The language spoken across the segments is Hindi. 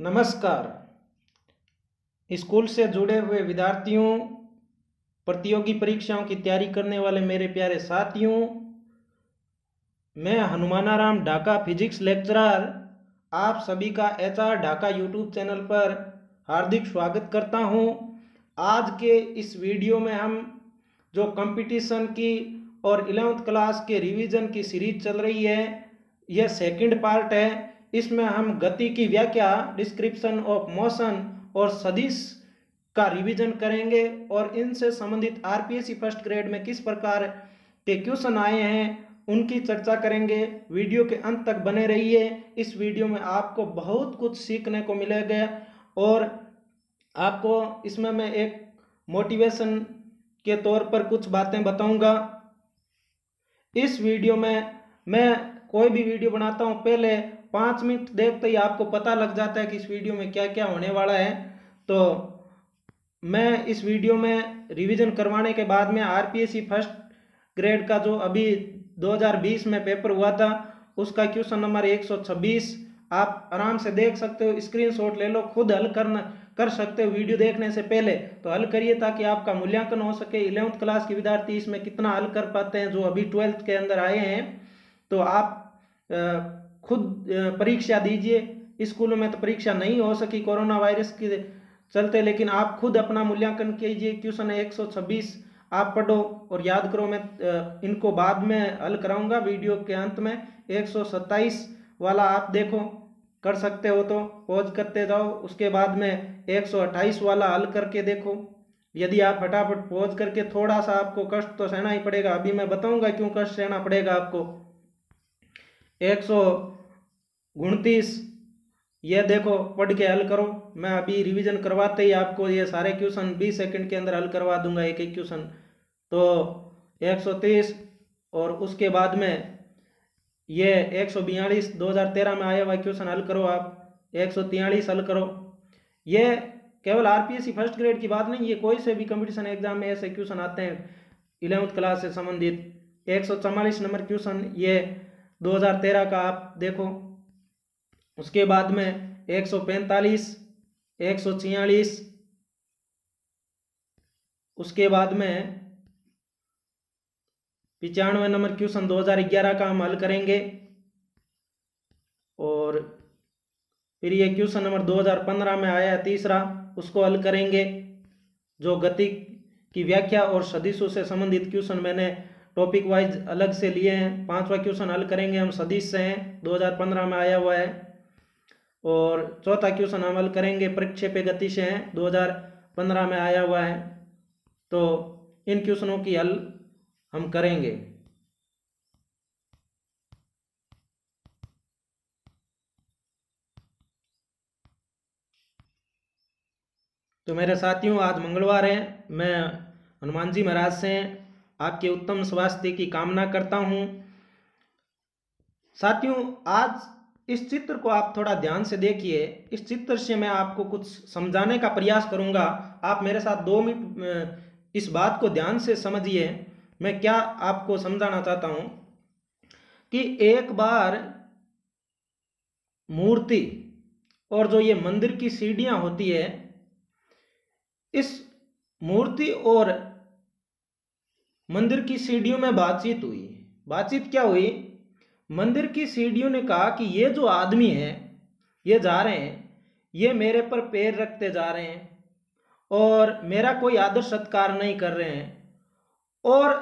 नमस्कार। स्कूल से जुड़े हुए विद्यार्थियों, प्रतियोगी परीक्षाओं की तैयारी करने वाले मेरे प्यारे साथियों, मैं हनुमानाराम ढाका फिजिक्स लेक्चरर आप सभी का HR ढाका यूट्यूब चैनल पर हार्दिक स्वागत करता हूं। आज के इस वीडियो में हम जो कंपटीशन की और 11th क्लास के रिवीजन की सीरीज चल रही है, यह सेकंड पार्ट है। इसमें हम गति की व्याख्या, डिस्क्रिप्शन ऑफ मोशन और सदिश का रिवीजन करेंगे और इनसे संबंधित RPSC फर्स्ट ग्रेड में किस प्रकार के क्वेश्चन आए हैं उनकी चर्चा करेंगे। वीडियो के अंत तक बने रहिए। इस वीडियो में आपको बहुत कुछ सीखने को मिलेगा और आपको इसमें मैं एक मोटिवेशन के तौर पर कुछ बातें बताऊंगा। इस वीडियो में मैं कोई भी वीडियो बनाता हूं, पहले 5 मिनट देखते ही आपको पता लग जाता है कि इस वीडियो में क्या क्या होने वाला है। तो मैं इस वीडियो में रिवीजन करवाने के बाद में RPSC फर्स्ट ग्रेड का जो अभी 2020 में पेपर हुआ था उसका क्वेश्चन नंबर 126 आप आराम से देख सकते हो, स्क्रीनशॉट ले लो, खुद हल कर सकते हो वीडियो देखने से पहले। तो हल करिए ताकि आपका मूल्यांकन हो सके 11th क्लास के विद्यार्थी इसमें कितना हल कर पाते हैं जो अभी 12th के अंदर आए हैं। तो आप खुद परीक्षा दीजिए। स्कूलों में तो परीक्षा नहीं हो सकी कोरोना वायरस के चलते, लेकिन आप खुद अपना मूल्यांकन कीजिए। क्वेश्चन 126 आप पढ़ो और याद करो। मैं इनको बाद में हल कराऊंगा वीडियो के अंत में। 127 वाला आप देखो, कर सकते हो तो पॉज करते जाओ, उसके बाद में 128 वाला हल करके देखो। यदि आप फटाफट पॉज करके, थोड़ा सा आपको कष्ट तो सहना ही पड़ेगा, अभी मैं बताऊंगा क्यों कष्ट सहना पड़ेगा आपको। 129 ये देखो, पढ़ के हल करो। मैं अभी रिवीजन करवाते ही आपको ये सारे क्वेश्चन 20 सेकंड के अंदर हल करवा दूंगा, एक एक क्वेश्चन। तो 130 और उसके बाद में ये 142 2013 में आया हुआ क्वेश्चन हल करो आप। 143 हल करो। ये केवल RPSC फर्स्ट ग्रेड की बात नहीं, ये कोई से भी कंपटीशन एग्जाम में ऐसे क्वेश्चन आते हैं 11th क्लास से संबंधित। 144 नंबर क्वेश्चन ये 2013 का आप देखो। उसके बाद में 145, 146, उसके बाद में 95 नंबर क्वेश्चन 2011 का हम हल करेंगे और फिर ये क्वेश्चन नंबर 2015 में आया तीसरा, उसको हल करेंगे। जो गति की व्याख्या और सदिशों से संबंधित क्वेश्चन मैंने टॉपिक वाइज अलग से लिए हैं। 5वां क्वेश्चन हल करेंगे हम सदिश से हैं, 2015 में आया हुआ है। और 4था क्वेश्चन हम हल करेंगे प्रक्षेप्य गति से हैं, 2015 में आया हुआ है। तो इन क्वेश्चनों की हल हम करेंगे। तो मेरे साथियों, आज मंगलवार है। मैं हनुमान जी महाराज से आपके उत्तम स्वास्थ्य की कामना करता हूं। साथियों, आज इस चित्र को आप थोड़ा ध्यान से देखिए। इस चित्र से मैं आपको कुछ समझाने का प्रयास करूंगा। आप मेरे साथ 2 मिनट इस बात को ध्यान से समझिए। मैं क्या आपको समझाना चाहता हूं कि एक बार मूर्ति और जो ये मंदिर की सीढ़ियां होती है, इस मूर्ति और मंदिर की सीढ़ियों में बातचीत हुई। बातचीत क्या हुई? मंदिर की सीढ़ियों ने कहा कि ये जो आदमी है, ये जा रहे हैं, ये मेरे पर पैर रखते जा रहे हैं और मेरा कोई आदर सत्कार नहीं कर रहे हैं और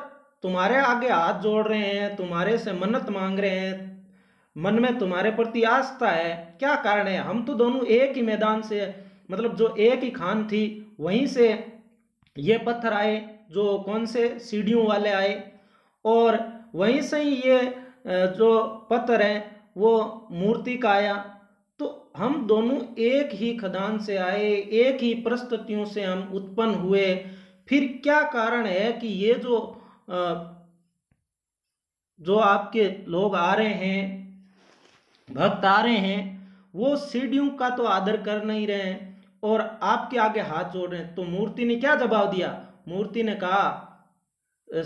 तुम्हारे आगे हाथ जोड़ रहे हैं, तुम्हारे से मन्नत मांग रहे हैं, मन में तुम्हारे प्रति आस्था है। क्या कारण है? हम तो दोनों एक ही मैदान से, मतलब जो एक ही खान थी वहीं से ये पत्थर आए, जो कौन से सीढ़ियों वाले आए, और वहीं से ही ये जो पत्थर है वो मूर्ति का आया। तो हम दोनों एक ही खदान से आए, एक ही परिस्थितियों से हम उत्पन्न हुए। फिर क्या कारण है कि ये जो आपके लोग आ रहे हैं, भक्त आ रहे हैं, वो सीढ़ियों का तो आदर कर नहीं रहे हैं और आपके आगे हाथ जोड़ रहे हैं? तो मूर्ति ने क्या जवाब दिया? मूर्ति ने कहा,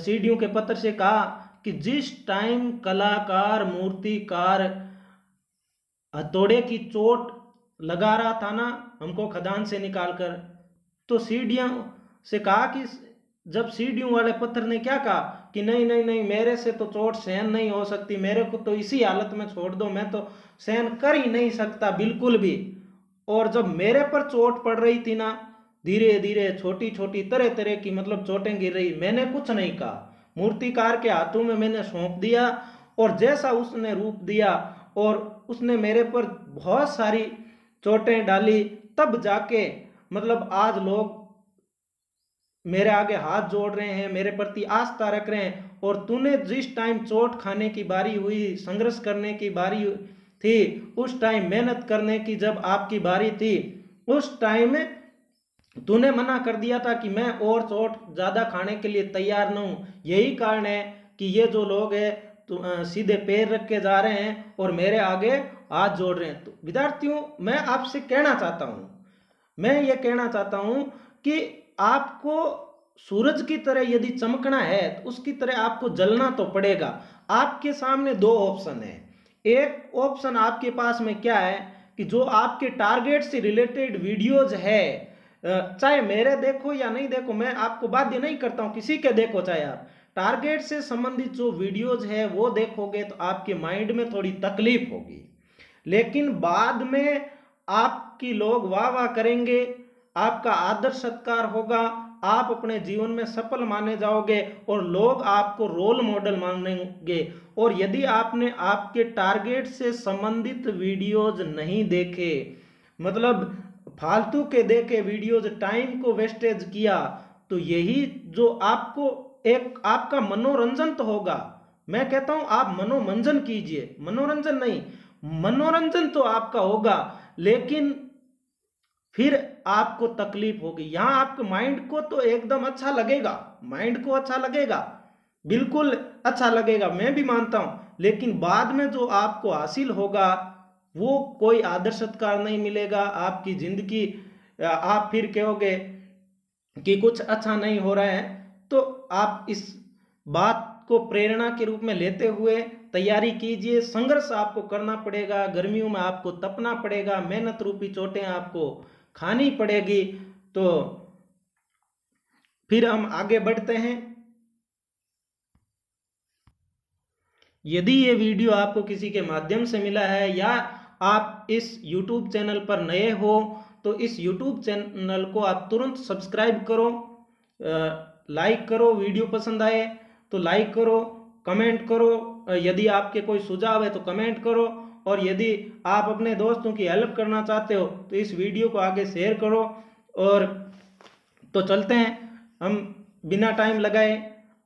सीढ़ियों के पत्थर से कहा कि जिस टाइम कलाकार मूर्तिकार हथौड़े की चोट लगा रहा था ना हमको खदान से निकालकर। तो सीढ़ियों से कहा कि जब सीढ़ियों वाले पत्थर ने क्या कहा कि नहीं नहीं नहीं मेरे से तो चोट सहन नहीं हो सकती, मेरे को तो इसी हालत में छोड़ दो, मैं तो सहन कर ही नहीं सकता बिल्कुल भी। और जब मेरे पर चोट पड़ रही थी ना धीरे धीरे छोटी छोटी तरह तरह की मतलब चोटें गिर रही, मैंने कुछ नहीं कहा, मूर्तिकार के हाथों में मैंने सौंप दिया और जैसा उसने रूप दिया और उसने मेरे पर बहुत सारी चोटें डाली, तब जाके मतलब आज लोग मेरे आगे हाथ जोड़ रहे हैं, मेरे प्रति आस्था रख रहे हैं। और तूने जिस टाइम चोट खाने की बारी हुई, संघर्ष करने की बारी थी, उस टाइम मेहनत करने की जब आपकी बारी थी उस टाइम तूने मना कर दिया था कि मैं और चोट ज़्यादा खाने के लिए तैयार न हूँ। यही कारण है कि ये जो लोग हैं तो सीधे पैर रख के जा रहे हैं और मेरे आगे हाथ जोड़ रहे हैं। तो विद्यार्थियों मैं आपसे कहना चाहता हूँ, मैं ये कहना चाहता हूँ कि आपको सूरज की तरह यदि चमकना है तो उसकी तरह आपको जलना तो पड़ेगा। आपके सामने दो ऑप्शन है, एक ऑप्शन आपके पास में क्या है कि जो आपके टारगेट से रिलेटेड वीडियोज है, चाहे मेरे देखो या नहीं देखो, मैं आपको बाध्य नहीं करता हूँ किसी के देखो, चाहे आप टारगेट से संबंधित जो वीडियोज है वो देखोगे तो आपके माइंड में थोड़ी तकलीफ होगी, लेकिन बाद में आपकी लोग वाह वाह करेंगे, आपका आदर सत्कार होगा, आप अपने जीवन में सफल माने जाओगे और लोग आपको रोल मॉडल मानेंगे। और यदि आपने आपके टारगेट से संबंधित वीडियोज नहीं देखे, मतलब फालतू के देखे वीडियोज, टाइम को वेस्टेज किया, तो यही जो आपको एक आपका मनोरंजन तो होगा, मैं कहता हूं आप मनोमंजन कीजिए, मनोरंजन नहीं, मनोरंजन तो आपका होगा लेकिन फिर आपको तकलीफ होगी। यहाँ आपके माइंड को तो एकदम अच्छा लगेगा, माइंड को अच्छा लगेगा, बिल्कुल अच्छा लगेगा, मैं भी मानता हूँ, लेकिन बाद में जो आपको हासिल होगा वो कोई आदर सत्कार नहीं मिलेगा। आपकी ज़िंदगी आप फिर कहोगे कि कुछ अच्छा नहीं हो रहा है। तो आप इस बात को प्रेरणा के रूप में लेते हुए तैयारी कीजिए। संघर्ष आपको करना पड़ेगा, गर्मियों में आपको तपना पड़ेगा, मेहनत रूपी चोटें आपको खानी पड़ेगी। तो फिर हम आगे बढ़ते हैं। यदि ये वीडियो आपको किसी के माध्यम से मिला है या आप इस YouTube चैनल पर नए हो तो इस YouTube चैनल को आप तुरंत सब्सक्राइब करो, लाइक करो, वीडियो पसंद आए तो लाइक करो, कमेंट करो, यदि आपके कोई सुझाव है तो कमेंट करो, और यदि आप अपने दोस्तों की हेल्प करना चाहते हो तो इस वीडियो को आगे शेयर करो। और तो चलते हैं हम बिना टाइम लगाए,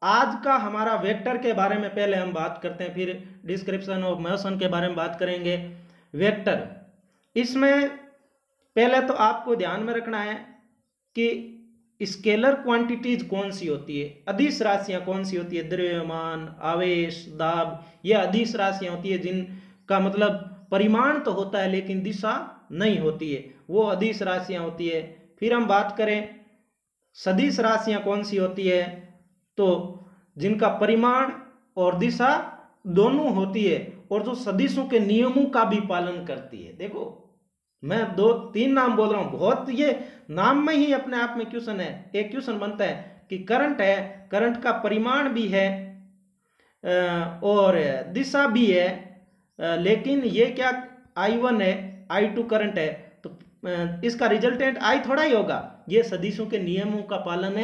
आज का हमारा वेक्टर के बारे में पहले हम बात करते हैं, फिर डिस्क्रिप्शन ऑफ मोशन के बारे में बात करेंगे। वेक्टर, इसमें पहले तो आपको ध्यान में रखना है कि स्केलर क्वांटिटीज कौन सी होती है, अदिश राशियाँ कौन सी होती है, द्रव्यमान, आवेश, दाब, ये अदिश राशियाँ होती है जिनका मतलब परिमाण तो होता है लेकिन दिशा नहीं होती है, वो अदिश राशियाँ होती है। फिर हम बात करें सदिश राशियाँ कौन सी होती है तो जिनका परिमाण और दिशा दोनों होती है और जो सदिशों के नियमों का भी पालन करती है। देखो मैं 2-3 नाम बोल रहा हूँ, बहुत ये नाम में ही अपने आप में क्वेश्चन है। एक क्वेश्चन बनता है कि करंट है, करंट का परिमाण भी है और दिशा भी है, लेकिन ये क्या I1 है, I2 करंट है, तो इसका रिजल्टेंट I थोड़ा ही होगा। ये सदिशों के नियमों का पालन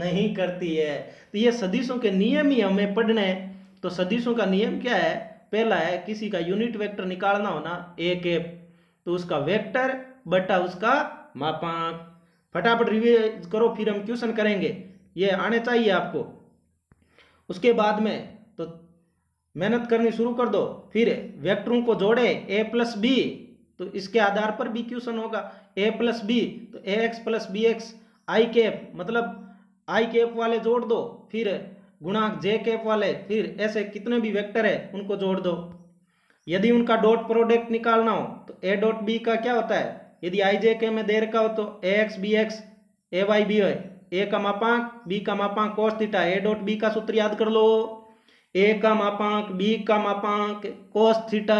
नहीं करती है। तो ये सदिशों के नियम ही हमें पढ़ने हैं। तो सदिशों का नियम क्या है, पहला है किसी का यूनिट वेक्टर निकालना होना एक एफ, तो उसका वेक्टर बटा उसका मापांक। फटाफट रिवाइज करो फिर हम क्वेश्चन करेंगे, ये आने चाहिए आपको। उसके बाद में तो मेहनत करनी शुरू कर दो, फिर वेक्टरों को जोड़े a+b, तो इसके आधार पर भी क्वेश्चन होगा। a+b तो ax + bx, आई कैप मतलब आई कैप वाले जोड़ दो, फिर गुणांक जे कैप वाले, फिर ऐसे कितने भी वेक्टर है उनको जोड़ दो। यदि उनका डॉट प्रोडक्ट निकालना हो तो a.b का क्या होता है, यदि आई जे के में देर का हो तो ax bx, ay by, ए का मापांक बी का मापांक cos थीटा, a.b का सूत्र याद कर लो, ए का मापांक बी का मापांक cos थीटा।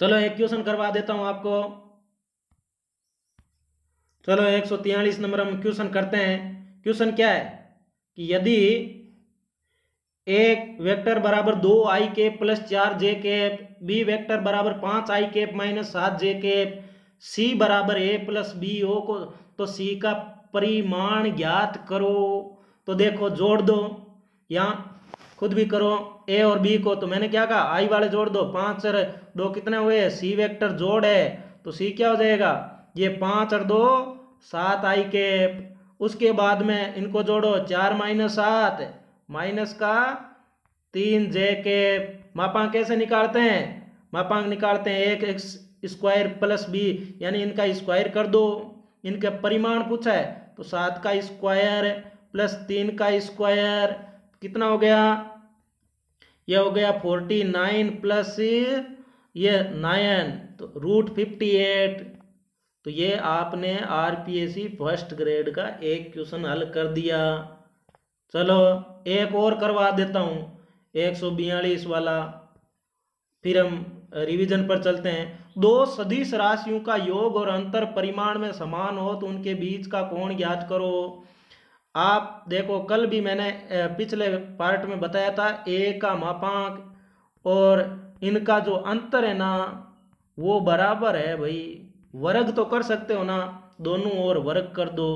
चलो एक क्वेश्चन करवा देता हूं आपको। चलो 143 नंबर हम क्वेश्चन करते हैं। क्वेश्चन क्या है कि यदि एक वेक्टर बराबर 2i cap plus 4j cap, B vector बराबर 5i cap minus 7j cap, सी बराबर a प्लस b हो को तो सी का परिमाण ज्ञात करो। तो देखो जोड़ दो, यहाँ खुद भी करो ए और बी को। तो मैंने क्या कहा, आई वाले जोड़ दो, 5 और 2 कितने हुए, सी वेक्टर जोड़ है तो सी क्या हो जाएगा, ये 5 और 2 7i कैप। उसके बाद में इनको जोड़ो, 4 माइनस 7 माइनस का 3j कैप। मापांक कैसे निकालते हैं, मापांक निकालते हैं 1x स्क्वायर प्लस b, यानी इनका स्क्वायर कर दो। इनका परिमाण पूछा है तो 7 का स्क्वायर प्लस 3 का स्क्वायर कितना हो गया, यह हो गया 49 प्लस ये 9 तो √58। तो ये आपने RPSC फर्स्ट ग्रेड का एक क्वेश्चन हल कर दिया। चलो एक और करवा देता हूँ, 142 वाला, फिर हम रिवीजन पर चलते हैं। 2 सदिश राशियों का योग और अंतर परिमाण में समान हो तो उनके बीच का कोण ज्ञात करो। आप देखो कल भी मैंने पिछले पार्ट में बताया था, ए का मापांक और इनका जो अंतर है ना वो बराबर है भाई, वर्ग तो कर सकते हो ना, दोनों ओर वर्ग कर दो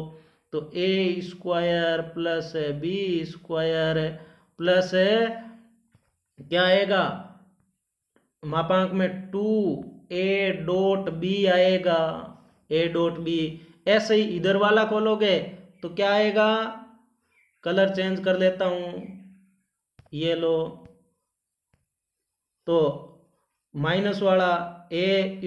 तो a² प्लस b² प्लस क्या आएगा मापांक में 2a.b आएगा, a.b। ऐसे ही इधर वाला खोलोगे तो क्या आएगा, कलर चेंज कर लेता हूँ, ये लो, तो माइनस वाला a²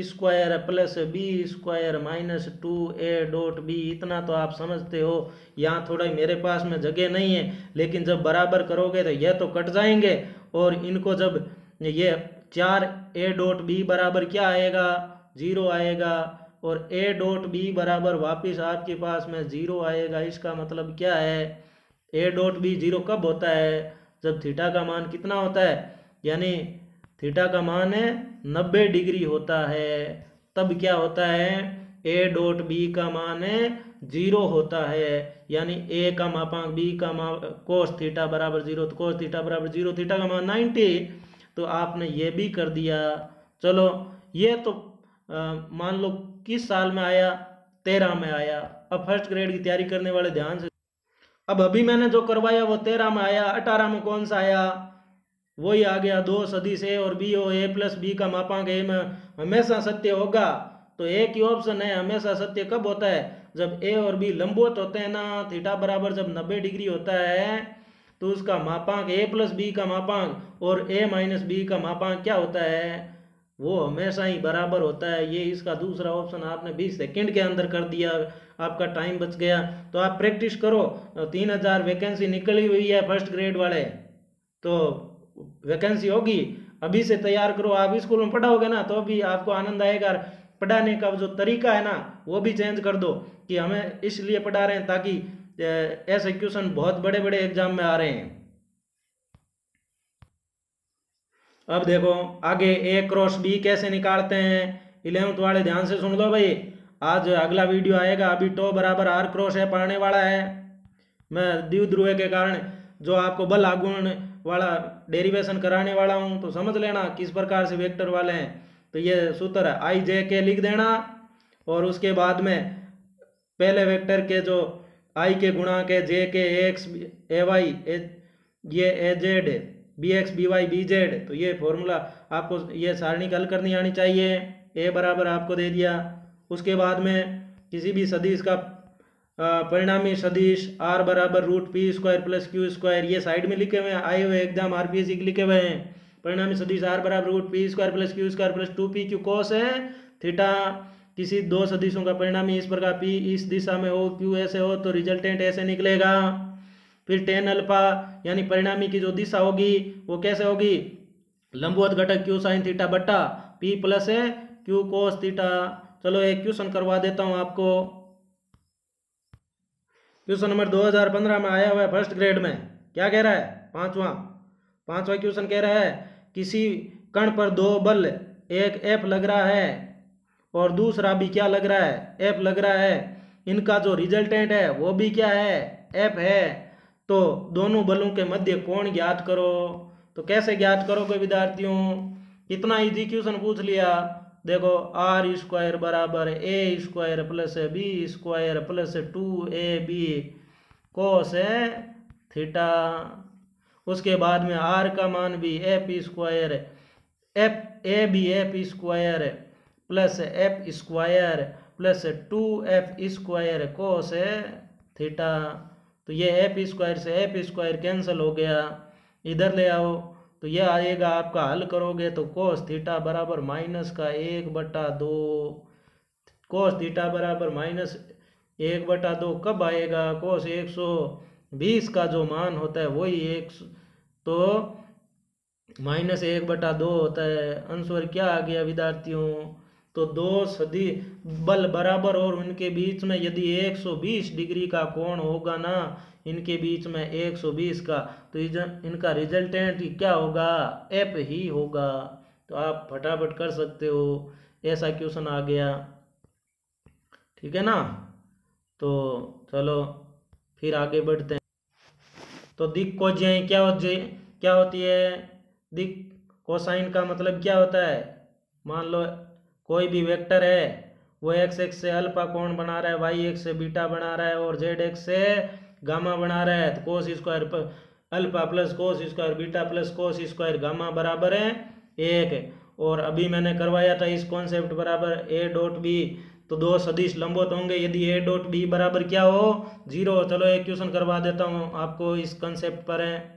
plus b² minus 2a.b। इतना तो आप समझते हो, यहाँ थोड़ा मेरे पास में जगह नहीं है, लेकिन जब बराबर करोगे तो यह तो कट जाएंगे और इनको जब ये 4a.b बराबर क्या आएगा, 0 आएगा और a.b बराबर वापस आपके पास में 0 आएगा। इसका मतलब क्या है, a.b 0 कब होता है, जब थीटा का मान कितना होता है, यानी थीटा का मान है 90 डिग्री होता है, तब क्या होता है, a.b का मान है 0 होता है, यानी a का मापांक b का मापांक cos θ बराबर 0, तो cos θ बराबर 0, थीटा का मान 90। तो आपने ये भी कर दिया। चलो ये तो मान लो किस साल में आया, 13 में आया। अब फर्स्ट ग्रेड की तैयारी करने वाले ध्यान से, अब अभी मैंने जो करवाया वो 13 में आया, 18 में कौन सा आया, वही आ गया। 2 सदिश ए और बी हो, a प्लस b का मापांक a में हमेशा सत्य होगा, तो एक ही ऑप्शन है, हमेशा सत्य कब होता है, जब a और b लंबवत होते हैं ना, थीटा बराबर जब 90 डिग्री होता है तो उसका मापांक a प्लस b का मापांक और a माइनस b का मापांक क्या होता है, वो हमेशा ही बराबर होता है। ये इसका दूसरा ऑप्शन आपने 20 सेकंड के अंदर कर दिया, आपका टाइम बच गया। तो आप प्रैक्टिस करो, 3000 वैकेंसी निकली हुई है फर्स्ट ग्रेड वाले, तो वैकेंसी होगी, अभी से तैयार करो। आप स्कूल में पढ़ाओगे ना तो भी आपको आनंद आएगा, पढ़ाने का जो तरीका है ना वो भी चेंज कर दो कि हमें इसलिए पढ़ा रहे हैं ताकि ऐसे क्वेश्चन बहुत बड़े बड़े एग्जाम में आ रहे हैं। अब देखो आगे a × b कैसे निकालते हैं, 11th वाले ध्यान से सुन लो भाई, आज अगला वीडियो आएगा। अभी τ बराबर r × f पढ़ने वाला है मैं, द्विध्रुव के कारण जो आपको बल आघूर्ण वाला डेरिवेशन कराने वाला हूं, तो समझ लेना किस प्रकार से वेक्टर वाले हैं। तो ये सूत्र है, i j k लिख देना और उसके बाद में पहले वेक्टर के जो i k गुणा के j k ax ay, ये az bx by bz। तो ये फॉर्मूला आपको, ये सारणी हल करनी आनी चाहिए। a बराबर आपको दे दिया, उसके बाद में किसी भी सदिश का परिणामी सदिश r बराबर √p² प्लस q², ये साइड में लिखे हुए हैं, आए हुए एग्जाम RPSC के लिखे हुए हैं। परिणामी सदिश r बराबर √p² plus q² plus 2pq cos है थीटा। किसी 2 सदिशों का परिणामी इस प्रकार p इस दिशा में हो, q ऐसे हो, तो रिजल्टेंट ऐसे निकलेगा। फिर tan अल्फा, यानी परिणामी की जो दिशा होगी वो कैसे होगी, लंबवत घटक q sin थीटा बटा p प्लस है q cos थीटा। चलो एक क्वेश्चन करवा देता हूँ आपको, क्वेश्चन नंबर 2015 में आया हुआ है फर्स्ट ग्रेड में। क्या कह रहा है, पांचवा क्वेश्चन कह रहा है, किसी कण पर 2 बल एक ऐप लग रहा है और दूसरा भी क्या लग रहा है, ऐप लग रहा है। इनका जो रिजल्टेंट है वो भी क्या है, ऐप है। तो दोनों बलों के मध्य कोण ज्ञात करो। तो कैसे ज्ञात करोगे विद्यार्थियों, कितना इजी क्वेश्चन पूछ लिया। देखो आर स्क्वायर बराबर A square plus B square plus 2ab cos theta, उसके बाद में आर का मान भी F square F A B F square plus F square plus 2f square cos theta. तो ये एफ स्क्वायर से एफ स्क्वायर कैंसिल हो गया, इधर ले आओ। तो यह आएगा आपका, हल करोगे तो कोस थीटा बराबर माइनस का 1/2, कोस थीटा बराबर माइनस 1/2 कब आएगा, कोस 120 का जो मान होता है वही एक, तो माइनस 1/2 होता है। आंसर क्या आ गया विद्यार्थियों। तो दो सदी बल बराबर और उनके बीच में यदि 120 डिग्री का कोण होगा ना, इनके बीच में 120 का, तो इनका रिजल्टेंट क्या होगा, एफ ही होगा। तो आप फटाफट कर सकते हो, ऐसा क्वेश्चन आ गया। ठीक है ना, तो चलो फिर आगे बढ़ते हैं। तो दिक् कोज्याएं क्या होती है। दिक् कोसाइन का मतलब क्या होता है, मान लो कोई भी वेक्टर है, वो एक्स एक्स से अल्फा कोण बना रहा है, वाई एक्स से बीटा बना रहा है और जेड एक्स से गामा बना रहा है। तो cos square alpha plus cos square beta plus cos square gamma बराबर है 1। और अभी मैंने करवाया था इस कॉन्सेप्ट बराबर a.b। तो दो सदिश लंबवत होंगे यदि a.b बराबर क्या हो, 0। चलो एक क्वेश्चन करवा देता हूँ आपको इस कंसेप्ट पर है,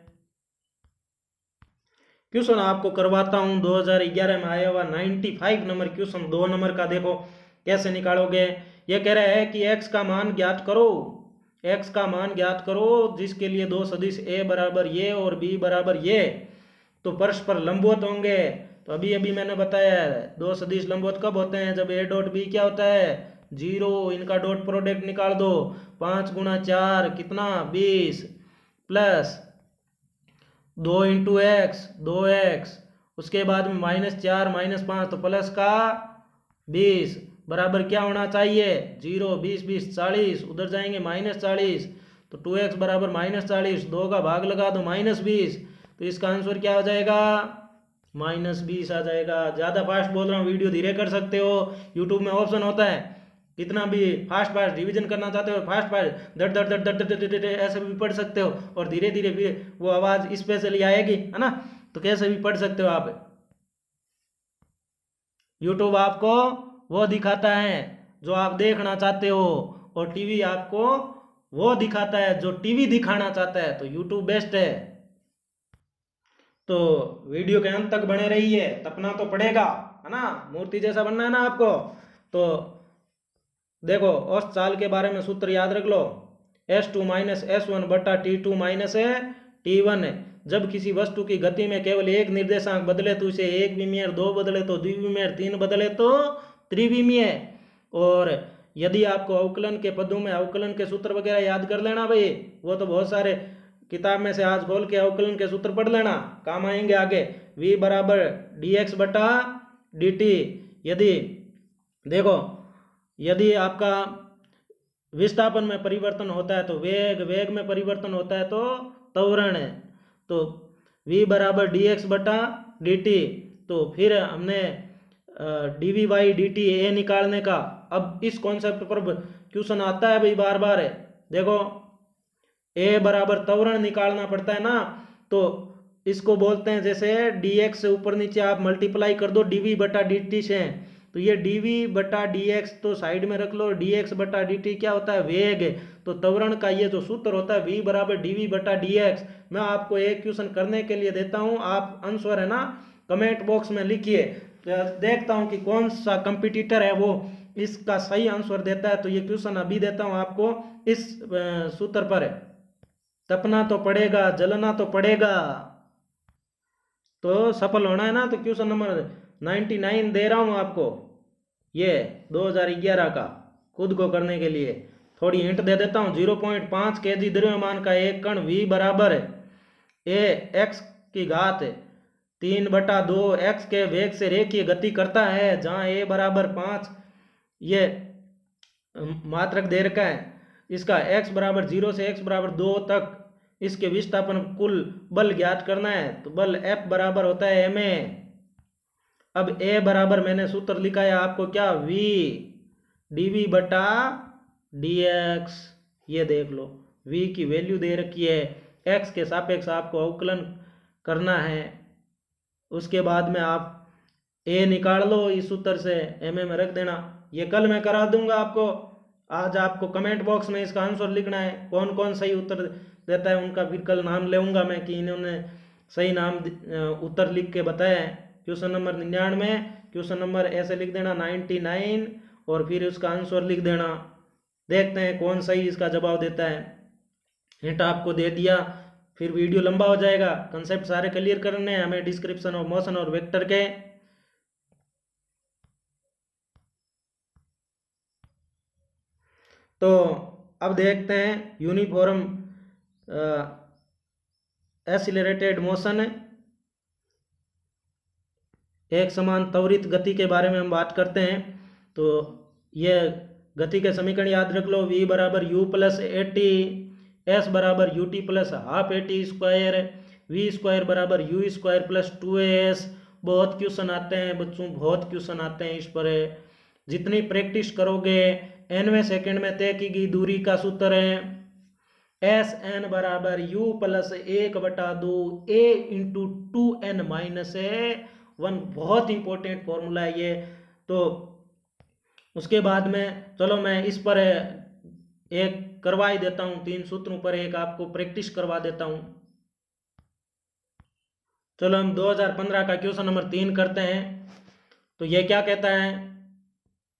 क्वेश्चन आपको करवाता हूँ। 2011 में आया हुआ 95 नंबर क्वेश्चन, 2 नंबर का। देखो कैसे निकालोगे। ये कह रहा है कि x का मान ज्ञात करो, x का मान ज्ञात करो जिसके लिए दो सदिश a बराबर ये और b बराबर ये तो परस्पर लंबवत होंगे। तो अभी अभी मैंने बताया है दो सदिश लंबवत कब होते हैं, जब a.b क्या होता है 0। इनका डॉट प्रोडक्ट निकाल दो, 5 गुणा 4 कितना 20 प्लस 2 × x 2x, उसके बाद में -4 - 5 तो प्लस का 20 बराबर क्या होना चाहिए 0। 20 20 40, उधर जाएंगे -40 तो 2x बराबर -40, 2 का भाग लगा दो -20। तो इसका आंसर क्या हो जाएगा, -20 आ जाएगा। ज़्यादा फास्ट बोल रहा हूँ, वीडियो धीरे कर सकते हो, यूट्यूब में ऑप्शन होता है कितना भी फास्ट रिवीजन करना चाहते हो, फास्ट दट ऐसे भी पढ़ सकते हो और धीरे धीरे भी वो आवाज़ स्पेशली आएगी, है ना। तो कैसे भी पढ़ सकते हो आप, यूट्यूब आपको वो दिखाता है जो आप देखना चाहते हो और टीवी आपको वो दिखाता है जो टीवी दिखाना चाहता है। तो यूट्यूब बेस्ट है। तो वीडियो के अंत तक बने रहिए, तपना तो पड़ेगा, है ना, मूर्ति जैसा बनना है ना आपको। तो देखो औसत चाल के बारे में सूत्र याद रख लो, S2 - S1 बटा T2 - T1। जब किसी वस्तु की गति में केवल एक निर्देशांक बदले तो उसे 1 विमीय, 2 बदले तो 2 विमीय, 3 बदले तो 3 विमीय। और यदि आपको अवकलन के पदों में अवकलन के सूत्र वगैरह याद कर लेना भाई, वो तो बहुत सारे किताब में से आज खोल के अवकलन के सूत्र पढ़ लेना, काम आएंगे आगे। v बराबर dx बटा dt। यदि देखो यदि आपका विस्थापन में परिवर्तन होता है तो वेग, वेग में परिवर्तन होता है तो त्वरण है। तो v बराबर dx बटा dt। तो फिर हमने dv/dt ए निकालने का, अब इस कॉन्सेप्ट पर क्वेश्चन आता है भाई बार बार है। देखो ए बराबर त्वरण निकालना पड़ता है ना, तो इसको बोलते हैं जैसे dx से ऊपर नीचे आप मल्टीप्लाई कर दो dv/dt से। तो ये dv/dx तो साइड में रख लो, dx/dt क्या होता है वेग। तो त्वरण का ये जो सूत्र होता है v बराबर dv/dx। मैं आपको एक क्वेश्चन करने के लिए देता हूँ, आप आंसर है ना कमेंट बॉक्स में लिखिए, तो देखता हूँ कि कौन सा कंपटीटर है वो इसका सही आंसर देता है। तो ये क्वेश्चन अभी देता हूँ आपको इस सूत्र पर, तपना तो पड़ेगा, जलना तो पड़ेगा। तो सफल होना है ना, तो क्वेश्चन नंबर 99 दे रहा हूँ आपको, ये 2011 का, खुद को करने के लिए। थोड़ी हिंट दे देता हूँ, 0.5 kg द्रव्यमान का एक कण v बराबर ए x की घात 3/2 एक्स के वेग से रेखीय गति करता है जहाँ a = 5 ये मात्रक दे रखा है। इसका x बराबर 0 से x बराबर 2 तक इसके विस्थापन कुल बल ज्ञात करना है। तो बल F = ma। अब a बराबर मैंने सूत्र लिखा है आपको क्या, v dv बटा dx। ये देख लो v की वैल्यू दे रखी है, x के सापेक्ष आपको अवकलन करना है। उसके बाद में आप a निकाल लो इस सूत्र से, ma में रख देना। ये कल मैं करा दूंगा आपको, आज आपको कमेंट बॉक्स में इसका आंसर लिखना है, कौन कौन सही उत्तर देता है उनका। फिर कल नाम लेऊंगा मैं कि इन्होंने सही नाम उत्तर लिख के बताया। क्वेश्चन नंबर 99, क्वेश्चन नंबर ऐसे लिख देना 99 और फिर उसका आंसर लिख देना। देखते हैं कौन सही इसका जवाब देता है। हिंट आपको दे दिया, फिर वीडियो लंबा हो जाएगा। कंसेप्ट सारे क्लियर करने हैं हमें डिस्क्रिप्शन और मोशन और वेक्टर के। तो अब देखते हैं यूनिफॉर्म एक्सीलरेटेड मोशन, एक समान त्वरित गति के बारे में हम बात करते हैं। तो यह गति के समीकरण याद रख लो, v बराबर u प्लस at, s बराबर ut plus ½ at square, v square बराबर u स्क्वायर प्लस 2as। बहुत क्वेश्चन आते हैं बच्चों, बहुत क्वेश्चन आते हैं इस पर। जितनी प्रैक्टिस करोगे 9वें सेकंड में तय की गई दूरी का सूत्र है SN बराबर u प्लस 1/2 a × 2n - 1। बहुत इंपॉर्टेंट फॉर्मूला है ये। तो उसके बाद में चलो मैं इस पर एक करवा ही देता हूं, 3 सूत्रों पर एक आपको प्रैक्टिस करवा देता हूं। चलो हम 2015 का क्वेश्चन नंबर 3 करते हैं। तो यह क्या कहता है,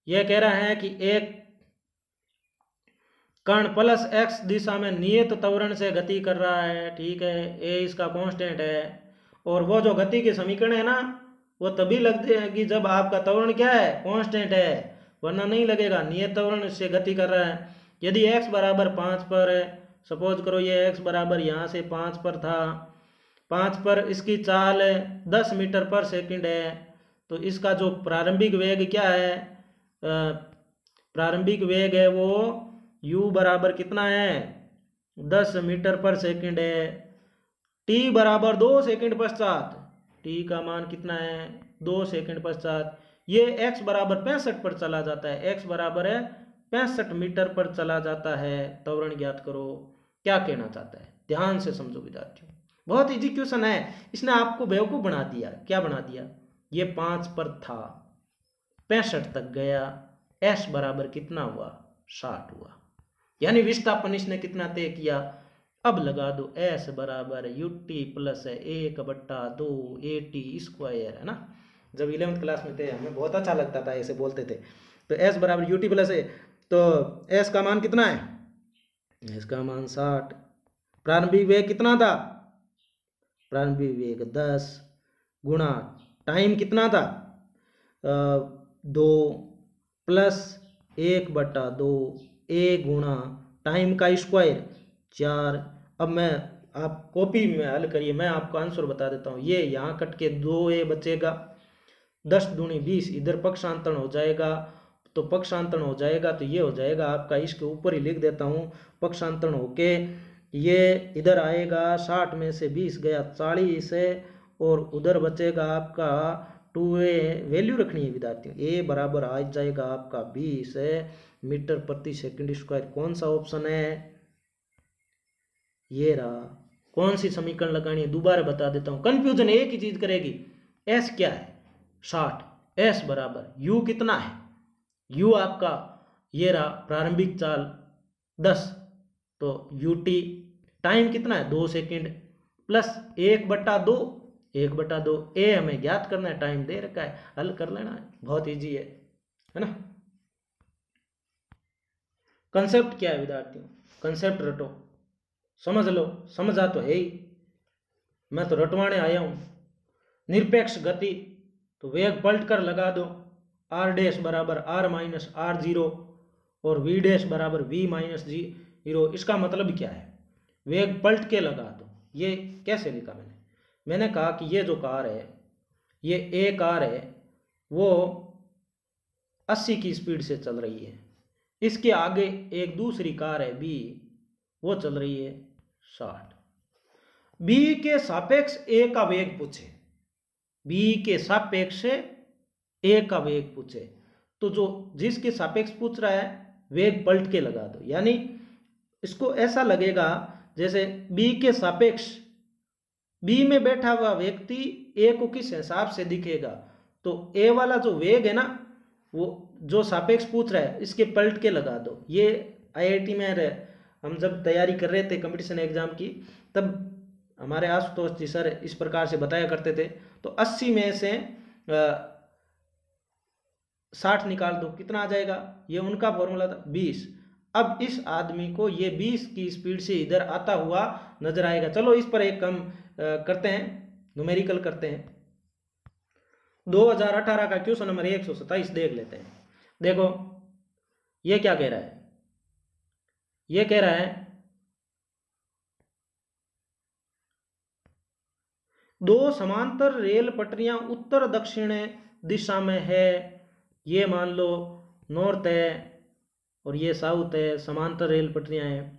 यह कह रहा है कि एक कण +x दिशा में नियत त्वरण से गति कर रहा है, ठीक है, a इसका कांस्टेंट है। और वो जो गति के समीकरण है ना वो तभी लगते हैं कि जब आपका त्वरण क्या है, कांस्टेंट है, वरना नहीं लगेगा। नियत त्वरण से गति कर रहा है। यदि x बराबर 5 पर है, सपोज करो ये x बराबर यहाँ से 5 पर था, 5 पर इसकी चाल 10 मीटर पर सेकंड है। तो इसका जो प्रारंभिक वेग क्या है, प्रारंभिक वेग है वो u बराबर कितना है, 10 मीटर पर सेकंड है। t बराबर 2 सेकंड पश्चात, t का मान कितना है 2 सेकंड पश्चात, ये x बराबर 65 पर चला जाता है, x बराबर 65 मीटर पर चला जाता है। त्वरण ज्ञात करो। क्या कहना चाहता है, ध्यान से समझो विद्यार्थियों, बहुत इजी क्वेश्चन है। इसने आपको बेवकूफ बना दिया। क्या बना दिया, ये 5 पर था, 65 तक गया, s बराबर कितना हुआ, 60 हुआ, यानी विस्थापन इसने कितना तय किया। अब लगा दो s बराबर ut प्लस 1/2 at स्क्वायर, है ना। जब 11th क्लास में थे हमें बहुत अच्छा लगता था, ऐसे बोलते थे। तो s बराबर ut प्लस 1, तो s का मान कितना है, s का मान 60। प्रारंभिक वेग कितना था, प्रारंभिक वेग 10 गुणा टाइम कितना था 2 प्लस 1/2 a गुणा टाइम का स्क्वायर 4। अब मैं आप कॉपी में हल करिए, मैं आपको आंसर बता देता हूँ। ये यहाँ कट के 2a बचेगा, 10 दूनी 20, इधर पक्षांतरण हो जाएगा। तो पक्षांतरण हो जाएगा तो ये हो जाएगा आपका, इसके ऊपर ही लिख देता हूँ, पक्षांतरण होके ये इधर आएगा 60 में से 20 गया 40 है, और उधर बचेगा आपका 2a। वैल्यू रखनी है विद्यार्थियों, a बराबर आ जाएगा आपका 20 है मीटर प्रति सेकंड स्क्वायर। कौन सा ऑप्शन है, ये रहा। कौन सी समीकरण लगानी है दोबारा बता देता हूँ, कंफ्यूजन एक ही चीज करेगी। s क्या है 60, s बराबर, u कितना है, u आपका ये रहा प्रारंभिक चाल 10, तो ut टाइम कितना है 2 सेकंड प्लस 1/2, 1/2 a हमें ज्ञात करना है, टाइम दे रखा है, हल कर लेना है, बहुत इजी है ना। कंसेप्ट क्या है विद्यार्थियों, कंसेप्ट रटो, समझ लो, समझा तो है ही, मैं तो रटवाने आया हूँ। निरपेक्ष गति, तो वेग पलट कर लगा दो r' बराबर r - r0 और v' बराबर v - 0। इसका मतलब क्या है, वेग पलट के लगा दो। ये कैसे लिखा मैंने, मैंने कहा कि ये जो कार है, ये ए कार है, वो 80 की स्पीड से चल रही है, इसके आगे एक दूसरी कार है बी, वो चल रही है 60। बी के सापेक्ष ए का वेग पूछे, बी के सापेक्ष ए का वेग पूछे तो जो जिसके सापेक्ष पूछ रहा है वेग पलट के लगा दो, यानी इसको ऐसा लगेगा जैसे बी के सापेक्ष, बी में बैठा हुआ व्यक्ति ए को किस हिसाब से दिखेगा, तो ए वाला जो वेग है ना वो जो सापेक्ष पूछ रहा है इसके पलट के लगा दो। ये आईआईटी में हम जब तैयारी कर रहे थे कंपटीशन एग्जाम की, तब हमारे आशुतोष जी सर इस प्रकार से बताया करते थे, तो 80 में से 60 निकाल दो कितना आ जाएगा, ये उनका फॉर्मूला था 20। अब इस आदमी को ये 20 की स्पीड से इधर आता हुआ नजर आएगा। चलो इस पर एक कम करते हैं, न्यूमेरिकल करते हैं। 2018 का क्वेश्चन नंबर 127 देख लेते हैं। देखो ये क्या कह रहा है, ये कह रहा है 2 समांतर रेल पटरियां उत्तर दक्षिण दिशा में है, ये मान लो नॉर्थ है और ये साउथ है, समांतर रेल पटरियां हैं।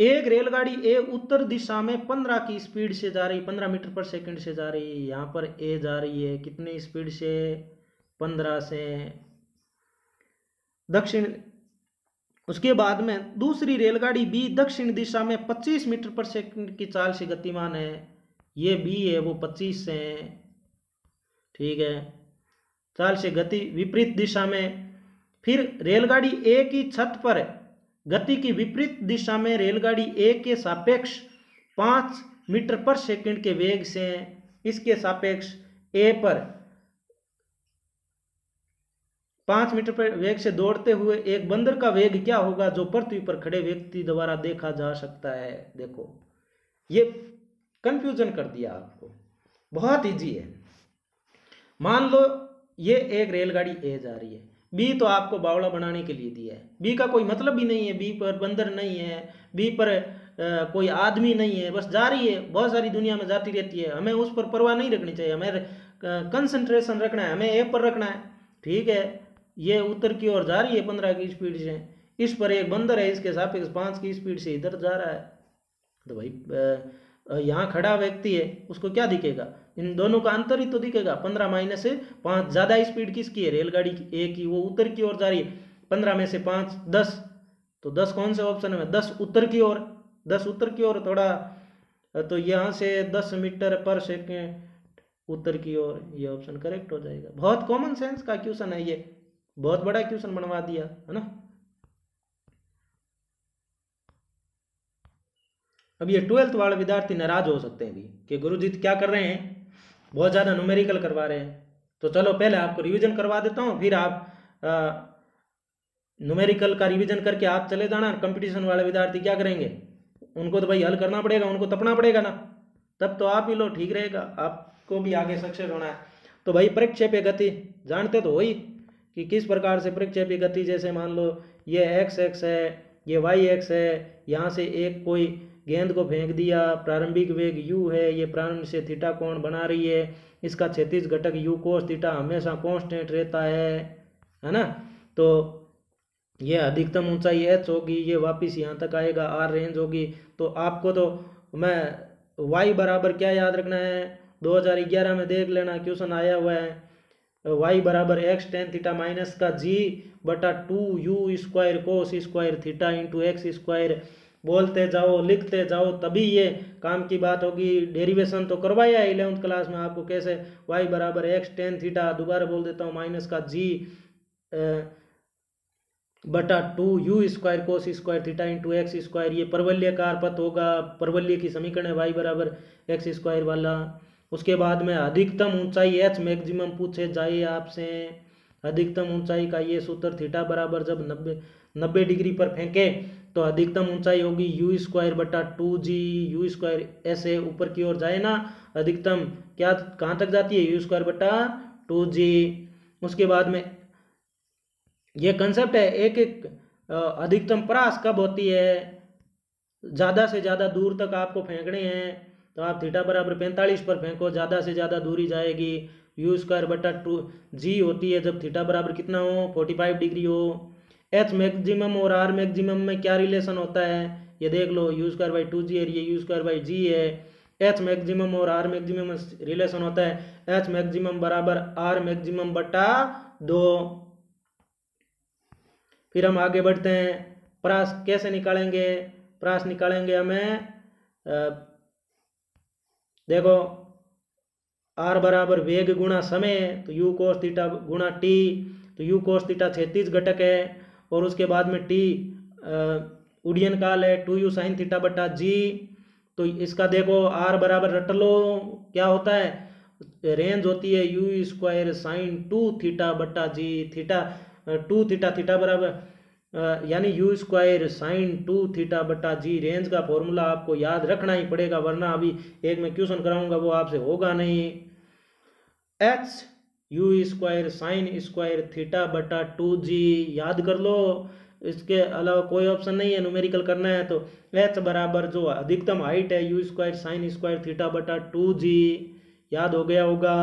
एक रेलगाड़ी ए उत्तर दिशा में 15 की स्पीड से जा रही, 15 मीटर पर सेकंड से जा रही है, यहाँ पर ए जा रही है कितनी स्पीड से 15 से दक्षिण। उसके बाद में दूसरी रेलगाड़ी बी दक्षिण दिशा में 25 मीटर पर सेकंड की चाल से गतिमान है, ये बी है वो 25 से है, ठीक है, चाल से गति विपरीत दिशा में। फिर रेलगाड़ी ए की छत पर गति की विपरीत दिशा में रेलगाड़ी ए के सापेक्ष 5 मीटर पर सेकंड के वेग से इसके सापेक्ष ए पर 5 मीटर पर वेग से दौड़ते हुए एक बंदर का वेग क्या होगा जो पृथ्वी पर खड़े व्यक्ति द्वारा देखा जा सकता है। देखो ये कंफ्यूजन कर दिया आपको, बहुत इजी है। मान लो ये एक रेलगाड़ी ए जा रही है, बी तो आपको बावड़ा बनाने के लिए दिया है, बी का कोई मतलब भी नहीं है, बी पर बंदर नहीं है, बी पर कोई आदमी नहीं है, बस जा रही है, बहुत सारी दुनिया में जाती रहती है, हमें उस पर परवाह नहीं रखनी चाहिए, हमें कंसंट्रेशन रखना है, हमें ए पर रखना है, ठीक है। ये उत्तर की ओर जा रही है 15 की स्पीड से, इस पर एक बंदर है, इसके सापेक्ष 5 की स्पीड से इधर जा रहा है, तो भाई यहाँ खड़ा व्यक्ति है उसको क्या दिखेगा, इन दोनों का अंतर ही तो दिखेगा। 15 माइनस 5 ज़्यादा स्पीड किसकी है, रेलगाड़ी ए की, वो उत्तर की ओर जा रही है, 15 में से 5 10, तो 10 कौन से ऑप्शन में, 10 उत्तर की ओर, 10 उत्तर की ओर थोड़ा, तो यहाँ से 10 मीटर पर सेकेंड उत्तर की ओर, ये ऑप्शन करेक्ट हो जाएगा। बहुत कॉमन सेंस का क्वेश्चन है ये, बहुत बड़ा क्वेश्चन बनवा दिया है ना। अब ये 12th वाले विद्यार्थी नाराज हो सकते हैं भी कि गुरुजी क्या कर रहे हैं, बहुत ज़्यादा न्यूमेरिकल करवा रहे हैं, तो चलो पहले आपको रिवीजन करवा देता हूँ, फिर आप न्यूमेरिकल का रिवीजन करके आप चले जाना। कंपटीशन वाले विद्यार्थी क्या करेंगे, उनको तो भाई हल करना पड़ेगा, उनको तपना पड़ेगा ना, तब तो आप ही लो, ठीक रहेगा, आपको भी आगे सक्सेस होना है। तो भाई प्रक्षेपीय गति जानते तो वही कि किस प्रकार से प्रक्षेपीय गति, जैसे मान लो ये x है, ये y है, यहाँ से एक कोई गेंद को फेंक दिया, प्रारंभिक वेग u है, ये प्रारंभ से थीटा कोण बना रही है, इसका क्षैतिज घटक u कोस थीटा हमेशा कांस्टेंट रहता है ना, तो ये अधिकतम ऊंचाई h होगी, ये वापस यहाँ तक आएगा, r रेंज होगी। तो आपको तो मैं y बराबर क्या याद रखना है, 2011 में देख लेना क्वेश्चन आया हुआ है, y बराबर x tan थीटा माइनस का g/2u² cos² थीटा x² बोलते जाओ लिखते जाओ, तभी ये काम की बात होगी। डेरिवेशन तो करवाया 11th क्लास में आपको, कैसे y बराबर x tan थीटा, दोबारा बोल देता हूँ, माइनस का g/2u² cos² थीटा x², ये परवलयकार पद होगा, परवलय की समीकरण है y बराबर x² वाला। उसके बाद में अधिकतम ऊंचाई h मैक्सिमम पूछे जाए आपसे, अधिकतम ऊंचाई का ये सूत्र, थीटा बराबर जब 90 डिग्री पर फेंके तो अधिकतम ऊंचाई होगी u² बटा 2g, u² ऐसे ऊपर की ओर जाए ना, अधिकतम क्या कहाँ तक जाती है, u² बटा 2g। उसके बाद में ये कंसेप्ट है एक एक अधिकतम परास कब होती है, ज़्यादा से ज़्यादा दूर तक आपको फेंकने हैं, तो आप थीटा बराबर 45 पर फेंको, ज़्यादा से ज़्यादा दूरी जाएगी। यू स्क्वायर बटा 2g होती है जब थीटा बराबर कितना हो 45 डिग्री हो। एच मैक्सिमम और आर मैक्सिमम में क्या रिलेशन होता है ये देख लो, यू स्क्वायर बाई 2g है, ये यू स्क्वायर बाई जी है। एच मैक्सिमम और आर मैक्सिमम में रिलेशन होता है एच मैक्सिमम बराबर आर मैक्सिमम बटा 2। फिर हम आगे बढ़ते हैं, प्रास कैसे निकालेंगे? प्रास निकालेंगे हमें देखो r बराबर वेग गुणा समय, तो u कोस थीटा गुणा t, तो u कोस थीटा 36 घटक है और उसके बाद में t उड्डयन काल है 2u साइन थीटा बटा जी। तो इसका देखो r बराबर रट लो क्या होता है, रेंज होती है u स्क्वायर साइन 2 थीटा बटा जी, थीटा 2 थीटा थीटा बराबर यानी u स्क्वायर साइन 2 थीटा बटा जी। रेंज का फॉर्मूला आपको याद रखना ही पड़ेगा वरना अभी एक मैं क्वेश्चन कराऊंगा वो आपसे होगा नहीं। h u square sine square theta बटा 2g याद कर लो, इसके अलावा कोई ऑप्शन नहीं है। न्यूमेरिकल करना है तो h बराबर जो अधिकतम हाइट है u square sine square theta बटा 2g याद हो गया होगा।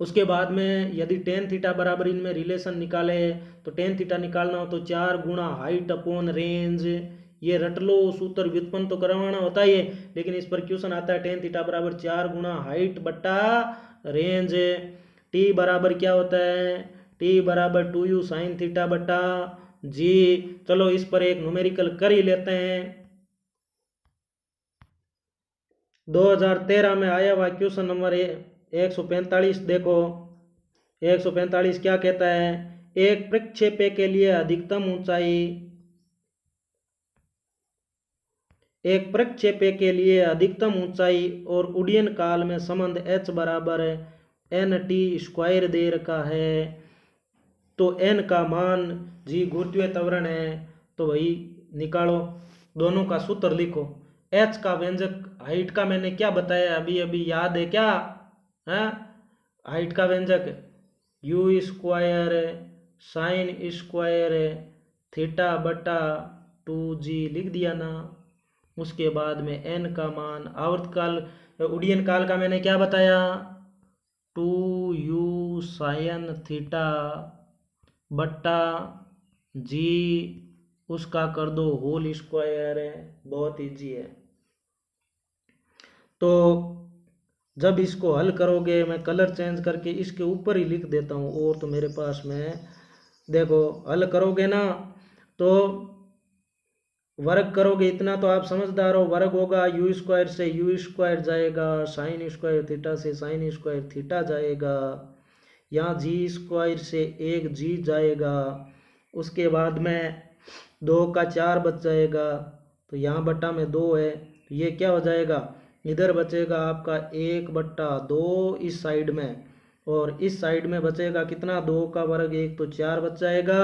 उसके बाद में यदि टेन थीटा बराबर इनमें रिलेशन निकाले तो टेन थीटा निकालना हो तो 4 गुणा हाइट अपॉन रेंज, ये रट लो सूत्र, व्युत्पन्न तो करवाना होता ही है लेकिन इस पर क्वेश्चन आता है। टेन थीटा बराबर 4 गुणा हाइट बटा रेंज। टी बराबर क्या होता है, टी बराबर 2u साइन थीटा बटा जी। चलो इस पर एक न्यूमेरिकल कर ही लेते हैं। 2013 में आया हुआ क्वेश्चन नंबर 145, देखो 145 क्या कहता है, एक प्रक्षेपे के लिए अधिकतम ऊंचाई, एक प्रक्षेपे के लिए अधिकतम ऊंचाई और उड्डयन काल में संबंध h बराबर nt स्क्वायर दे रखा है। तो n का मान जी गुरुत्वीय त्वरण है, तो वही निकालो, दोनों का सूत्र लिखो। h का व्यंजक हाइट का मैंने क्या बताया अभी अभी याद है क्या? हाइट का व्यंजक u square sine square theta बटा 2g लिख दिया ना। उसके बाद में n का मान, आवर्तकाल उड्डयन काल का मैंने क्या बताया 2u साइन थीटा बटा g, उसका कर दो होल स्क्वायर, बहुत इजी है। तो जब इसको हल करोगे, मैं कलर चेंज करके इसके ऊपर ही लिख देता हूँ और तो मेरे पास में देखो, हल करोगे ना तो वर्ग करोगे इतना तो आप समझदार हो, वर्ग होगा यू स्क्वायर से यू स्क्वायर जाएगा, साइन स्क्वायर थीटा से साइन स्क्वायर थीटा जाएगा, यहाँ जी स्क्वायर से एक जी जाएगा। उसके बाद में 2 का 4 बच जाएगा, तो यहाँ बटा में 2 है तो ये क्या हो जाएगा, इधर बचेगा आपका 1/2 इस साइड में, और इस साइड में बचेगा कितना 2 का वर्ग 1 तो 4 बच जाएगा,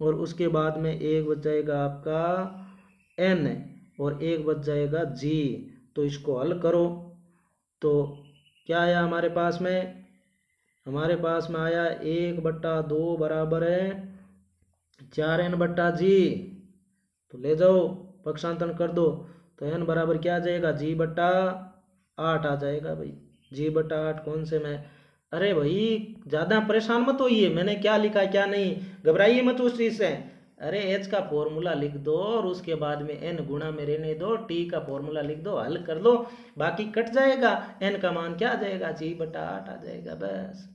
और उसके बाद में 1 बच जाएगा आपका n और 1 बच जाएगा g। तो इसको हल करो तो क्या आया हमारे पास में, हमारे पास में आया 1/2 बराबर है 4n बट्टा g। तो ले जाओ पक्षांतरण कर दो तो n बराबर क्या आ जाएगा g बटा 8 आ जाएगा। भाई g बटा 8 कौन से में, अरे भाई ज़्यादा परेशान मत होइए, मैंने क्या लिखा क्या नहीं घबराइए मत उस चीज़ से। अरे h का फॉर्मूला लिख दो और उसके बाद में n गुणा में रहने दो, t का फॉर्मूला लिख दो, हल कर लो, बाकी कट जाएगा। n का मान क्या आ जाएगा g बटा 8 आ जाएगा बस।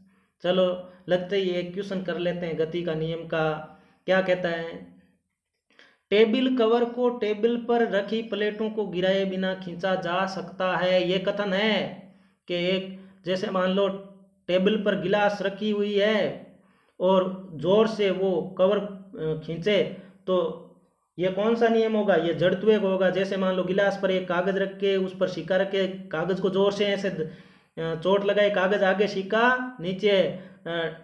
चलो लगता ही एक क्वेश्चन कर लेते हैं गति का नियम का, क्या कहता है, टेबल कवर को टेबल पर रखी प्लेटों को गिराए बिना खींचा जा सकता है। ये कथन है कि एक जैसे मान लो टेबल पर गिलास रखी हुई है और जोर से वो कवर खींचे तो ये कौन सा नियम होगा, ये जड़त्वेग होगा। जैसे मान लो गिलास पर एक कागज रख के उस पर शिक्का रख के कागज को जोर से ऐसे चोट लगाए, कागज आगे शिक्का नीचे,